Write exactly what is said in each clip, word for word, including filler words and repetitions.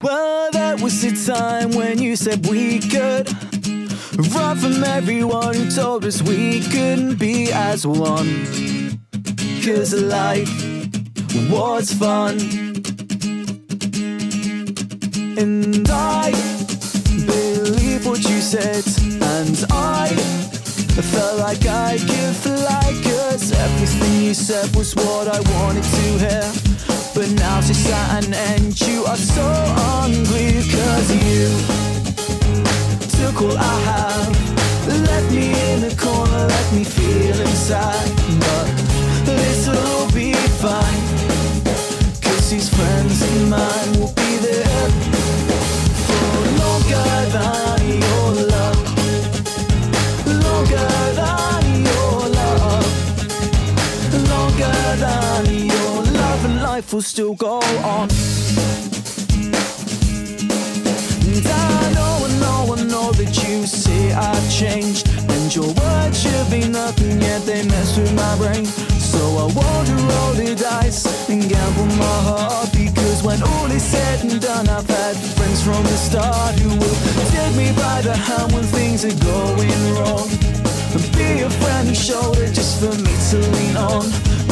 Well, that was the time when you said we could run from everyone who told us we couldn't be as one. 'Cause life was fun. And I believe what you said, and I felt like I could fly, 'cause everything you said was what I wanted to hear. But now it's at an end, you are so unglued, 'cause you took all I have, left me in the corner, let me feel inside. But this'll be fine, 'cause these friends of mine will be there for longer than your love, longer than your love, longer than your love, and life will still go on. And I know, I know, I know that you say I've changed, and your words should be nothing, yet they mess with my brain. So I won't roll the dice and gamble my heart, because when all is said and done, I've had friends from the start who will take me by the hand when things are going wrong, and be a friendly shoulder just for me to lean on,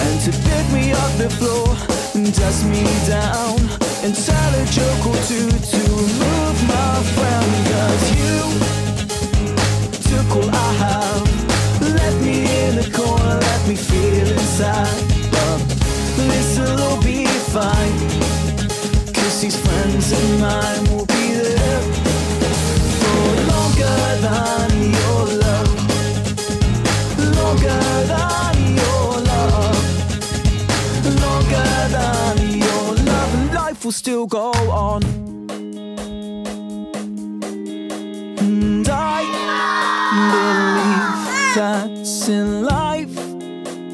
and to pick me off the floor and dust me down, and tell a joke or two to remove my frown. 'Cause you took all I have, left me in the corner, let me feel inside. But this'll all be fine, 'cause these friends of mine will be there for longer than your love, longer than your love, longer than your love, and life will still go on. And I believe that in life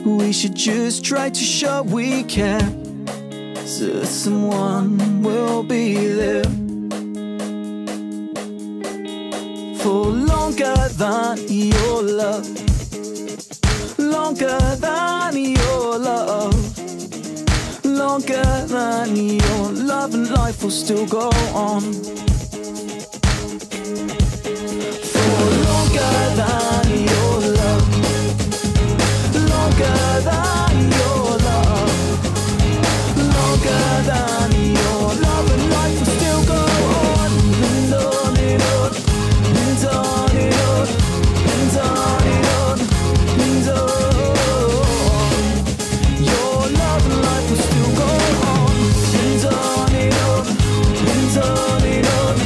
we should just try to show we care, so someone will be there for longer than your love, longer than your love, longer than your love, and life will still go on for longer than your love, longer than your love, longer than your love, and life will still go on. And on and on, and on and on, and on and on, and on. Your love and life will still go on. And on and on, and on and on,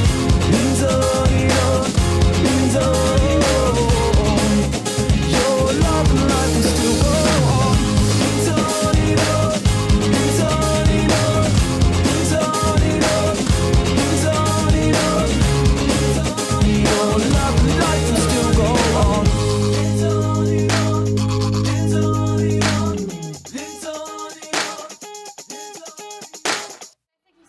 and on and on, and on. Your love and life will still go on. And on and on, and on and on, and on and on, and on and on, and on. Your love and life will still go on. And on and on, and on and on, and on and on.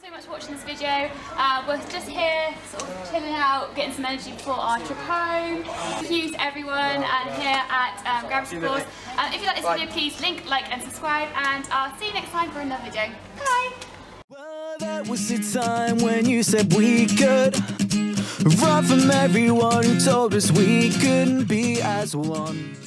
Thank you so much for watching this video. Uh, we're just here, sort of chilling out, getting some energy for our trip home. Thank you to everyone and here at um, Gravity Force. Um, if you like this video, please link, like and subscribe, and I'll see you next time for another video. Bye! Well, that was the time when you said we could run from everyone who told us we couldn't be as one.